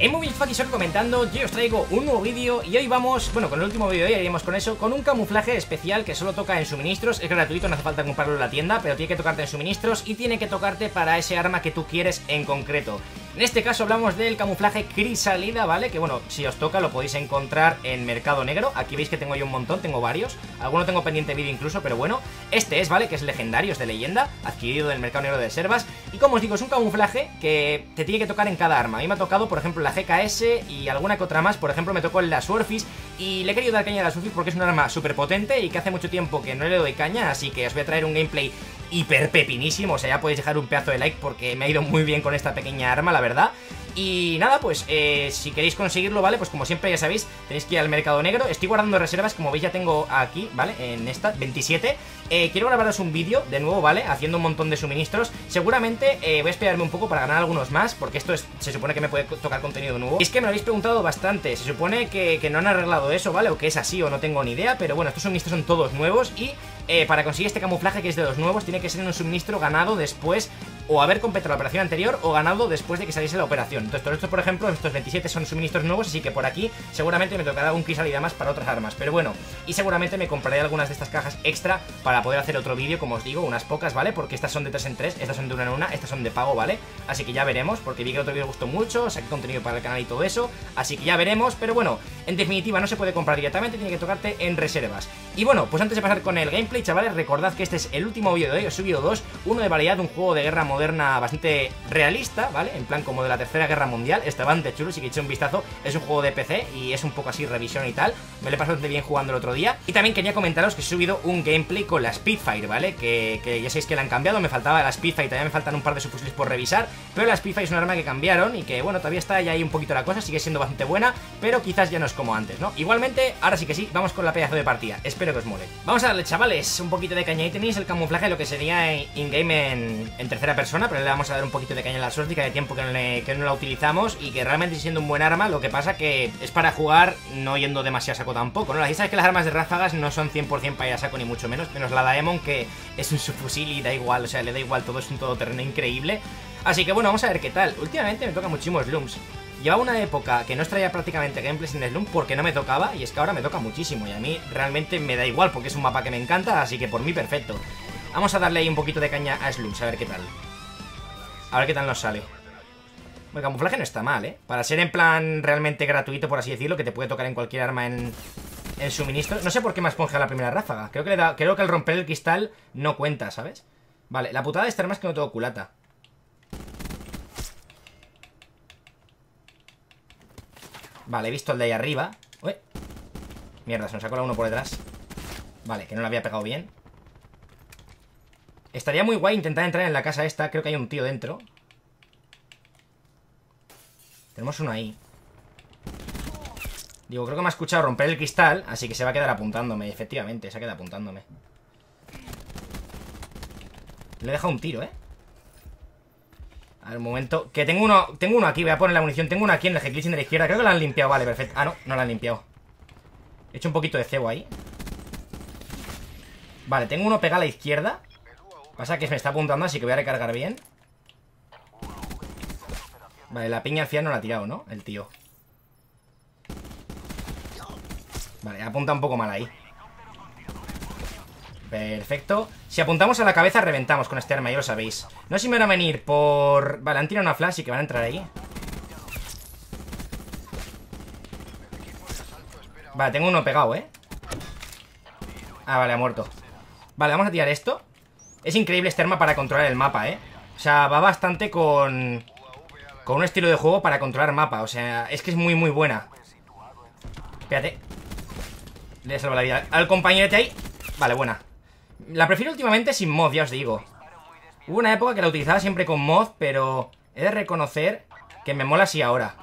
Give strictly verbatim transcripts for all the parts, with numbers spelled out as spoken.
En Móvil Fatisor comentando, yo os traigo un nuevo vídeo y hoy vamos, bueno, con el último vídeo ya iremos con eso, con un camuflaje especial que solo toca en suministros, es gratuito, no hace falta comprarlo en la tienda, pero tiene que tocarte en suministros y tiene que tocarte para ese arma que tú quieres en concreto. En este caso hablamos del camuflaje Crisalida, ¿vale? Que bueno, si os toca lo podéis encontrar en Mercado Negro. Aquí veis que tengo yo un montón, tengo varios. Alguno tengo pendiente vídeo incluso, pero bueno. Este es, ¿vale? Que es legendario, es de leyenda, adquirido del Mercado Negro de reservas. Y como os digo, es un camuflaje que te tiene que tocar en cada arma. A mí me ha tocado, por ejemplo, la G K S y alguna que otra más. Por ejemplo, me tocó la Surfis y le he querido dar caña a la Surfis porque es un arma súper potente y que hace mucho tiempo que no le doy caña. Así que os voy a traer un gameplay hiper pepinísimo, o sea, ya podéis dejar un pedazo de like porque me ha ido muy bien con esta pequeña arma, la verdad. Y nada, pues eh, si queréis conseguirlo, ¿vale? Pues como siempre ya sabéis, tenéis que ir al Mercado Negro. Estoy guardando reservas, como veis ya tengo aquí, ¿vale? En esta, veintisiete. eh, Quiero grabaros un vídeo, de nuevo, ¿vale? Haciendo un montón de suministros. Seguramente eh, voy a esperarme un poco para ganar algunos más, porque esto es, se supone que me puede tocar contenido nuevo. Y es que me lo habéis preguntado bastante. Se supone que, que no han arreglado eso, ¿vale? O que es así, o no tengo ni idea. Pero bueno, estos suministros son todos nuevos. Y eh, para conseguir este camuflaje que es de los nuevos, tiene que ser un suministro ganado después o haber completado la operación anterior o ganado después de que saliese la operación. Entonces todos estos, por ejemplo, estos veintisiete son suministros nuevos, así que por aquí seguramente me tocará un Crisalida más para otras armas, pero bueno, y seguramente me compraré algunas de estas cajas extra para poder hacer otro vídeo, como os digo, unas pocas, ¿vale? Porque estas son de tres en tres, estas son de una en una, estas son de pago, ¿vale? Así que ya veremos, porque vi que el otro vídeo os gustó mucho, saqué contenido para el canal y todo eso, así que ya veremos, pero bueno, en definitiva no se puede comprar directamente, tiene que tocarte en reservas. Y bueno, pues antes de pasar con el gameplay, chavales, recordad que este es el último vídeo de hoy, os he subido dos, uno de variedad, un juego de guerra moderno moderna bastante realista, ¿vale? En plan como de la Tercera Guerra Mundial, está bastante chulo, si que eché un vistazo, es un juego de P C y es un poco así revisión y tal, me lo he pasado bastante bien jugando el otro día. Y también quería comentaros que he subido un gameplay con la Spitfire, ¿vale? Que, que ya sabéis que la han cambiado, me faltaba la Spitfire, también me faltan un par de subfusiles por revisar, pero la Spitfire es un arma que cambiaron y que bueno, todavía está ya ahí un poquito la cosa, sigue siendo bastante buena, pero quizás ya no es como antes, ¿no? Igualmente, ahora sí que sí, vamos con la pedazo de partida, espero que os mole. Vamos a darle, chavales, un poquito de caña, y tenéis el camuflaje, lo que sería in-game en, en tercera persona, pero le vamos a dar un poquito de caña a la Sordika, de tiempo que no, le, que no la utilizamos y que realmente siendo un buen arma, lo que pasa que es para jugar no yendo demasiado saco tampoco, ¿no? La idea es que las armas de ráfagas no son cien por cien para ir a saco ni mucho menos, menos la daemon que es un subfusil y da igual, o sea, le da igual todo, es un todoterreno increíble. Así que bueno, vamos a ver qué tal. Últimamente me toca muchísimos Slums. Llevaba una época que no extraía prácticamente gameplays en Slums porque no me tocaba y es que ahora me toca muchísimo y a mí realmente me da igual porque es un mapa que me encanta, así que por mí perfecto. Vamos a darle ahí un poquito de caña a Slums, a ver qué tal. A ver qué tal nos sale. El camuflaje no está mal, ¿eh? Para ser en plan realmente gratuito, por así decirlo, que te puede tocar en cualquier arma en, en suministro. No sé por qué me esponja la primera ráfaga. Creo que, le da, creo que al romper el cristal no cuenta, ¿sabes? Vale, la putada de esta arma es que no tengo culata. Vale, he visto el de ahí arriba. Uy. Mierda, se nos ha colado uno por detrás. Vale, que no lo había pegado bien. Estaría muy guay intentar entrar en la casa esta. Creo que hay un tío dentro. Tenemos uno ahí. Digo, creo que me ha escuchado romper el cristal, así que se va a quedar apuntándome. Efectivamente, se ha quedado apuntándome. Le he dejado un tiro, ¿eh? A ver, un momento. Que tengo uno, tengo uno aquí, voy a poner la munición. Tengo uno aquí en el G K S de la izquierda. Creo que la han limpiado, vale, perfecto. Ah, no, no la han limpiado. He hecho un poquito de cebo ahí. Vale, tengo uno pegado a la izquierda. Pasa que me está apuntando, así que voy a recargar bien. Vale, la piña al final no la ha tirado, ¿no? El tío. Vale, apunta un poco mal ahí. Perfecto. Si apuntamos a la cabeza, reventamos con este arma, ya lo sabéis. No sé si me van a venir por... Vale, han tirado una flash y que van a entrar ahí. Vale, tengo uno pegado, ¿eh? Ah, vale, ha muerto. Vale, vamos a tirar esto. Es increíble este arma para controlar el mapa, ¿eh? O sea, va bastante con... Con un estilo de juego para controlar mapa. O sea, es que es muy, muy buena. Espérate. Le he salvado la vida al compañero de ahí. Vale, buena. La prefiero últimamente sin mod, ya os digo. Hubo una época que la utilizaba siempre con mod, pero he de reconocer que me mola así ahora.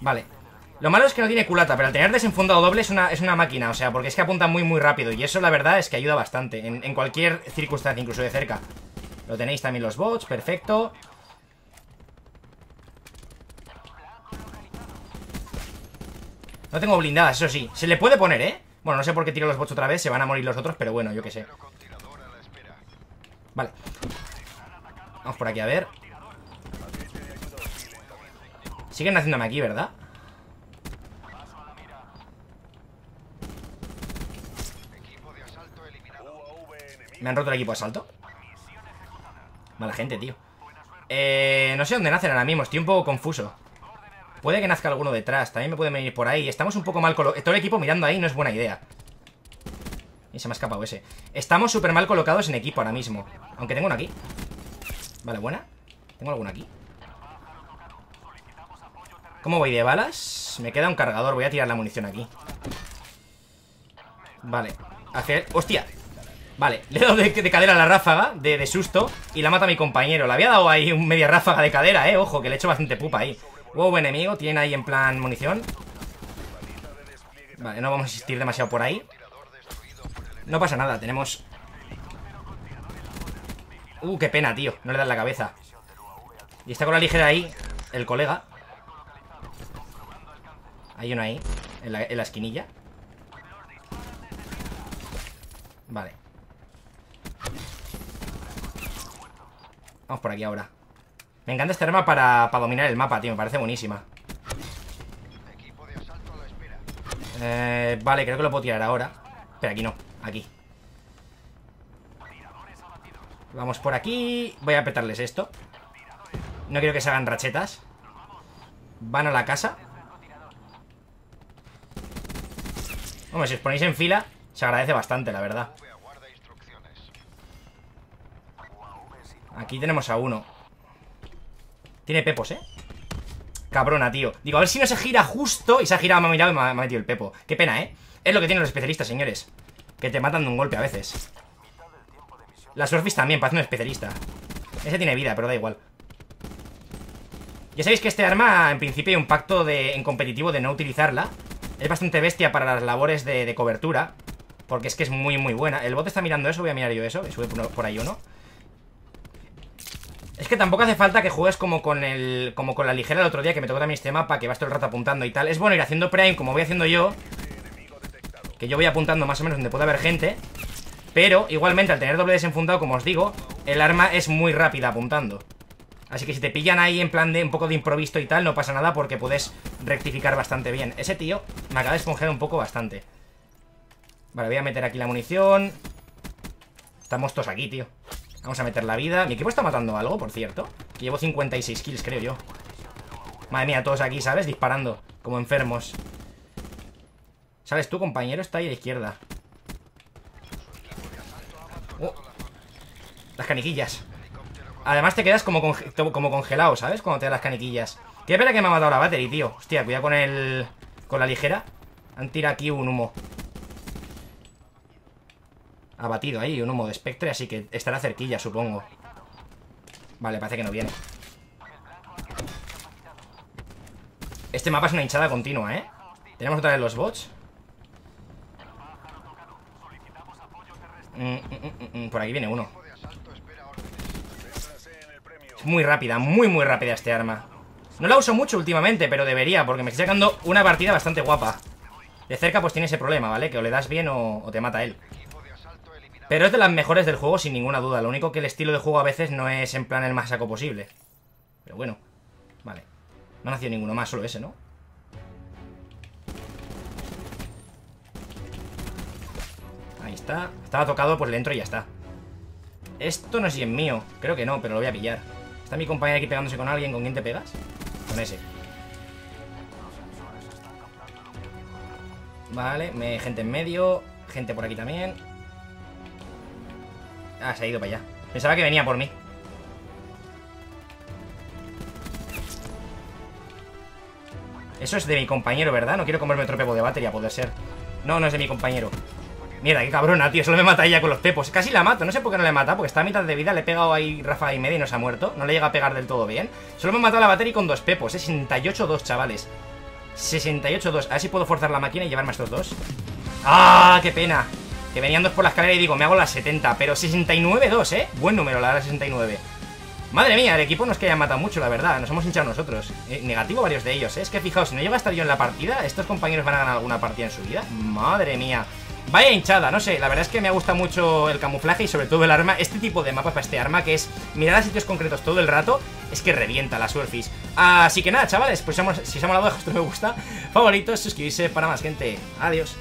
Vale. Lo malo es que no tiene culata, pero al tener desenfundado doble es una, es una máquina, o sea, porque es que apunta muy muy rápido. Y eso la verdad es que ayuda bastante, en, en cualquier circunstancia, incluso de cerca. Lo tenéis también los bots, perfecto. No tengo blindadas, eso sí, se le puede poner, ¿eh? Bueno, no sé por qué tiro los bots otra vez, se van a morir los otros, pero bueno, yo qué sé. Vale. Vamos por aquí a ver. Siguen haciéndome aquí, ¿verdad? Me han roto el equipo de asalto. Mala gente, tío. Eh, no sé dónde nacen ahora mismo. Estoy un poco confuso. Puede que nazca alguno detrás. También me pueden venir por ahí. Estamos un poco mal colocados. Todo el equipo mirando ahí no es buena idea. Y se me ha escapado ese. Estamos súper mal colocados en equipo ahora mismo. Aunque tengo uno aquí. Vale, buena. Tengo alguno aquí. ¿Cómo voy de balas? Me queda un cargador. Voy a tirar la munición aquí. Vale. Hacer... ¡Hostia! Vale, le he dado de, de cadera a la ráfaga de, de susto. Y la mata a mi compañero. Le había dado ahí un media ráfaga de cadera, eh. Ojo, que le he hecho bastante pupa ahí. Wow, enemigo. Tiene ahí en plan munición. Vale, no vamos a insistir demasiado por ahí. No pasa nada, tenemos... Uh, qué pena, tío. No le das la cabeza. Y está con la ligera ahí el colega. Hay uno ahí en la, en la esquinilla. Vale. Vamos por aquí ahora. Me encanta este arma para, para dominar el mapa, tío. Me parece buenísima. Eh, vale, creo que lo puedo tirar ahora. Pero aquí no, aquí. Vamos por aquí. Voy a petarles esto. No quiero que se hagan rachetas. Van a la casa. Hombre, si os ponéis en fila, se agradece bastante, la verdad. Aquí tenemos a uno. Tiene pepos, eh. Cabrona, tío. Digo, a ver si no se gira justo. Y se ha girado, me ha mirado y me ha metido el pepo. Qué pena, eh. Es lo que tienen los especialistas, señores. Que te matan de un golpe a veces. La Surfis también, parece un especialista. Ese tiene vida, pero da igual. Ya sabéis que este arma, en principio, hay un pacto de, en competitivo de no utilizarla. Es bastante bestia para las labores de, de cobertura. Porque es que es muy, muy buena. El bot está mirando eso, voy a mirar yo eso. Que sube por ahí uno. Es que tampoco hace falta que juegues como con el como con la ligera el otro día, que me tocó también este mapa, que vas todo el rato apuntando y tal. Es bueno ir haciendo prime, como voy haciendo yo, que yo voy apuntando más o menos donde pueda haber gente. Pero, igualmente, al tener doble desenfundado, como os digo, el arma es muy rápida apuntando. Así que si te pillan ahí en plan de un poco de improviso y tal, no pasa nada porque puedes rectificar bastante bien. Ese tío me acaba de esponjear un poco bastante. Vale, voy a meter aquí la munición. Estamos todos aquí, tío. Vamos a meter la vida. Mi equipo está matando algo, por cierto. Que llevo cincuenta y seis kills, creo yo. Madre mía, todos aquí, ¿sabes? Disparando, como enfermos. ¿Sabes tú, compañero? Está ahí a la izquierda. Oh. Las caniquillas. Además te quedas como, conge como congelado, ¿sabes? Cuando te dan las caniquillas. Qué pena que me ha matado la battery, tío. Hostia, cuidado con el... con la ligera. Han tirado aquí un humo. Ha batido ahí un humo de espectre, así que estará cerquilla, supongo. Vale, parece que no viene. Este mapa es una hinchada continua, ¿eh? Tenemos otra vez los bots. Mm, mm, mm, por aquí viene uno. Es muy rápida, muy muy rápida este arma. No la uso mucho últimamente, pero debería, porque me estoy sacando una partida bastante guapa. De cerca pues tiene ese problema, ¿vale? Que o le das bien o, o te mata él. Pero es de las mejores del juego, sin ninguna duda. Lo único que el estilo de juego a veces no es en plan el más saco posible. Pero bueno, vale. No ha nacido ninguno más, solo ese, ¿no? Ahí está. Estaba tocado, pues le entro y ya está. Esto no es bien mío. Creo que no, pero lo voy a pillar. Está mi compañero aquí pegándose con alguien. ¿Con quién te pegas? Con ese. Vale, me, gente en medio. Gente por aquí también. Ah, se ha ido para allá. Pensaba que venía por mí. Eso es de mi compañero, ¿verdad? No quiero comerme otro pepo de batería, puede ser. No, no es de mi compañero. Mierda, qué cabrona, tío. Solo me mata ella con los pepos. Casi la mato. No sé por qué no le mata, porque está a mitad de vida. Le he pegado ahí ráfaga y media y no se ha muerto. No le llega a pegar del todo bien. Solo me ha matado la batería con dos pepos. sesenta y ocho dos, chavales. sesenta y ocho dos. A ver si puedo forzar la máquina y llevarme a estos dos. ¡Ah, qué pena! Que venían dos por la escalera y digo, me hago las setenta. Pero sesenta y nueve dos, ¿eh? Buen número, la de la sesenta y nueve. Madre mía, el equipo no es que haya matado mucho, la verdad. Nos hemos hinchado nosotros. eh, Negativo varios de ellos, ¿eh? Es que fijaos, si no llega a estar yo en la partida, estos compañeros van a ganar alguna partida en su vida. Madre mía. Vaya hinchada, no sé, la verdad es que me ha gustado mucho el camuflaje y sobre todo el arma. Este tipo de mapa para este arma, que es mirar a sitios concretos todo el rato, es que revienta la Surfis. Así que nada, chavales, pues si os ha molado, dejad un me gusta, favoritos, suscribirse para más gente. Adiós.